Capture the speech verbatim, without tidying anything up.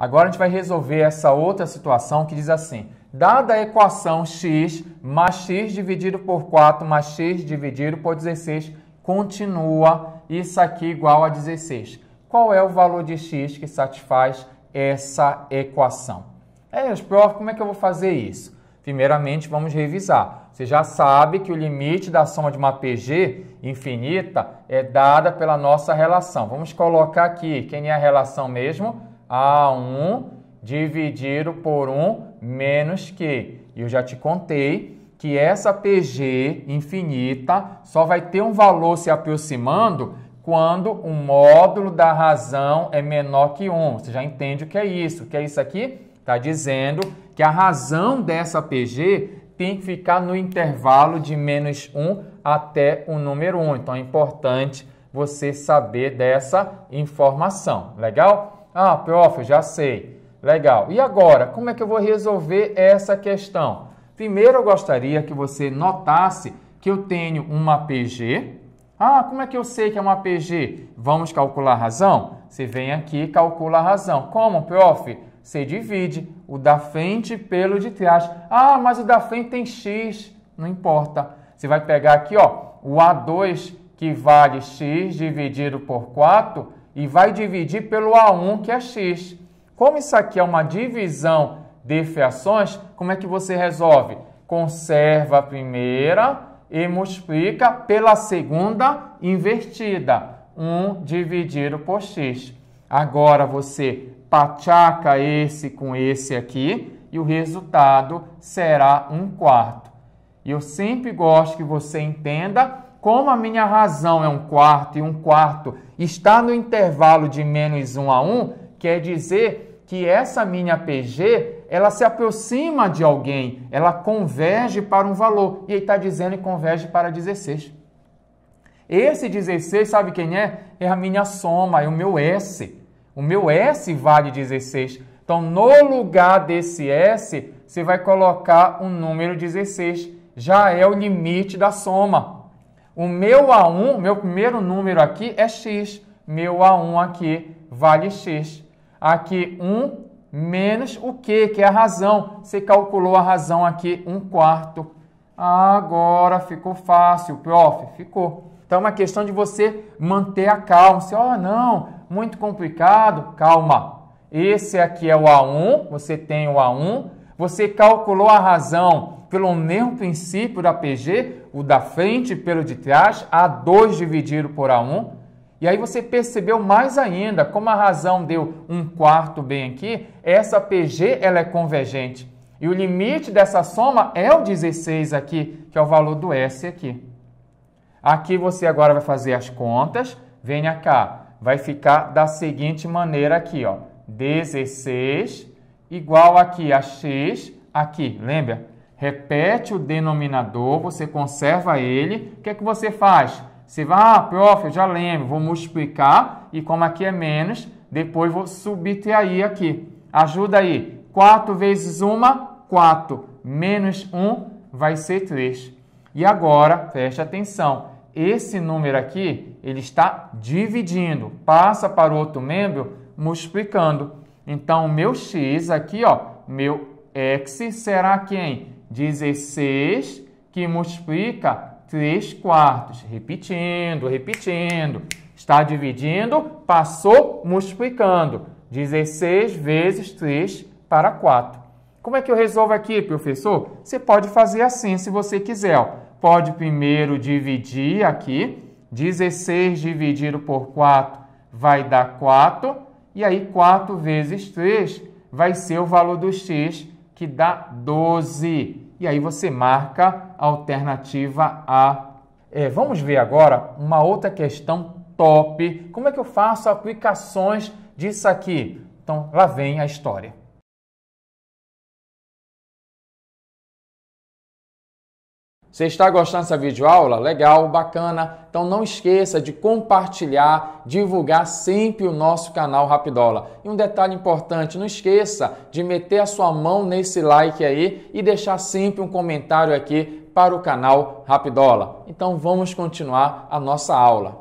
Agora a gente vai resolver essa outra situação que diz assim: dada a equação x mais x dividido por quatro mais x dividido por dezesseis, continua isso aqui igual a dezesseis. Qual é o valor de x que satisfaz essa equação? É, prof, como é que eu vou fazer isso? Primeiramente, vamos revisar. Você já sabe que o limite da soma de uma P G infinita é dada pela nossa relação. Vamos colocar aqui, quem é a relação mesmo? A um dividido por um menos Q. E eu já te contei que essa P G infinita só vai ter um valor se aproximando quando o módulo da razão é menor que um. Você já entende o que é isso? O que é isso aqui? Está dizendo que a razão dessa P G tem que ficar no intervalo de menos um até o número um. Então, é importante você saber dessa informação. Legal? Ah, prof, eu já sei. Legal. E agora, como é que eu vou resolver essa questão? Primeiro, eu gostaria que você notasse que eu tenho uma P G. Ah, como é que eu sei que é uma P G? Vamos calcular a razão? Você vem aqui e calcula a razão. Como, prof? Você divide o da frente pelo de trás. Ah, mas o da frente tem x. Não importa. Você vai pegar aqui, ó, o A dois, que vale x dividido por quatro, e vai dividir pelo A um, que é x. Como isso aqui é uma divisão de frações, como é que você resolve? Conserva a primeira e multiplica pela segunda invertida. um dividido por x. Agora você pachaca esse com esse aqui e o resultado será um quarto. E eu sempre gosto que você entenda como a minha razão é um quarto e um quarto está no intervalo de menos um a um, quer dizer que essa minha P G, ela se aproxima de alguém, ela converge para um valor. E ele está dizendo que converge para dezesseis. Esse dezesseis, sabe quem é? É a minha soma, é o meu S. O meu S vale dezesseis. Então, no lugar desse S, você vai colocar o número dezesseis. Já é o limite da soma. O meu A um, meu primeiro número aqui é x. Meu A um aqui vale x. Aqui, um menos o Q, que é a razão. Você calculou a razão aqui, um quarto. Agora ficou fácil, prof. Ficou. Então, é uma questão de você manter a calma. Você, ó, não... muito complicado, calma. Esse aqui é o A um, você tem o A um, você calculou a razão pelo mesmo princípio da P G, o da frente pelo de trás, A dois dividido por A um, e aí você percebeu mais ainda, como a razão deu um quarto bem aqui, essa P G ela é convergente. E o limite dessa soma é o dezesseis aqui, que é o valor do S aqui. Aqui você agora vai fazer as contas, venha cá. Vai ficar da seguinte maneira aqui, ó. dezesseis igual aqui a x, aqui, lembra? Repete o denominador, você conserva ele. O que é que você faz? Você vai, ah, prof, eu já lembro, vou multiplicar e como aqui é menos, depois vou subtrair aqui. Ajuda aí. quatro vezes um, quatro. Menos um vai ser três. E agora, preste atenção. Esse número aqui, ele está dividindo, passa para o outro membro, multiplicando. Então, meu x aqui, ó, meu x será quem? dezesseis, que multiplica três quartos. Repetindo, repetindo. Está dividindo, passou, multiplicando. dezesseis vezes três para quatro. Como é que eu resolvo aqui, professor? Você pode fazer assim, se você quiser, ó. Pode primeiro dividir aqui, dezesseis dividido por quatro vai dar quatro, e aí quatro vezes três vai ser o valor do x, que dá doze. E aí você marca a alternativa A. É, vamos ver agora uma outra questão top. Como é que eu faço aplicações disso aqui? Então, lá vem a história. Você está gostando dessa videoaula? Legal, bacana. Então não esqueça de compartilhar, divulgar sempre o nosso canal Rapidola. E um detalhe importante, não esqueça de meter a sua mão nesse like aí e deixar sempre um comentário aqui para o canal Rapidola. Então vamos continuar a nossa aula.